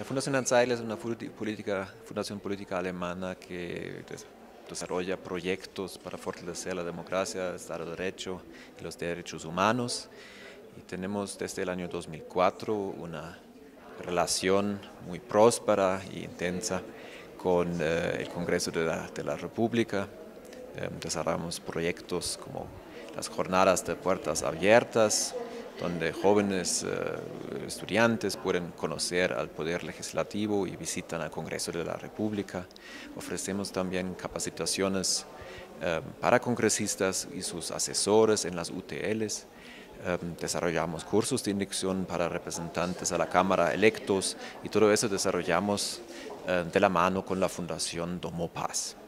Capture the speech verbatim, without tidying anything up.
La Fundación Hanns Saidel es una política, fundación política alemana que desarrolla proyectos para fortalecer la democracia, el Estado de Derecho y los derechos humanos. Y tenemos desde el año dos mil cuatro una relación muy próspera e intensa con eh, el Congreso de la, de la República. Eh, desarrollamos proyectos como las Jornadas de Puertas Abiertas, donde jóvenes eh, estudiantes pueden conocer al Poder Legislativo y visitan al Congreso de la República. Ofrecemos también capacitaciones eh, para congresistas y sus asesores en las U T Ls. Eh, desarrollamos cursos de inducción para representantes a la Cámara electos y todo eso desarrollamos eh, de la mano con la Fundación Domo Paz.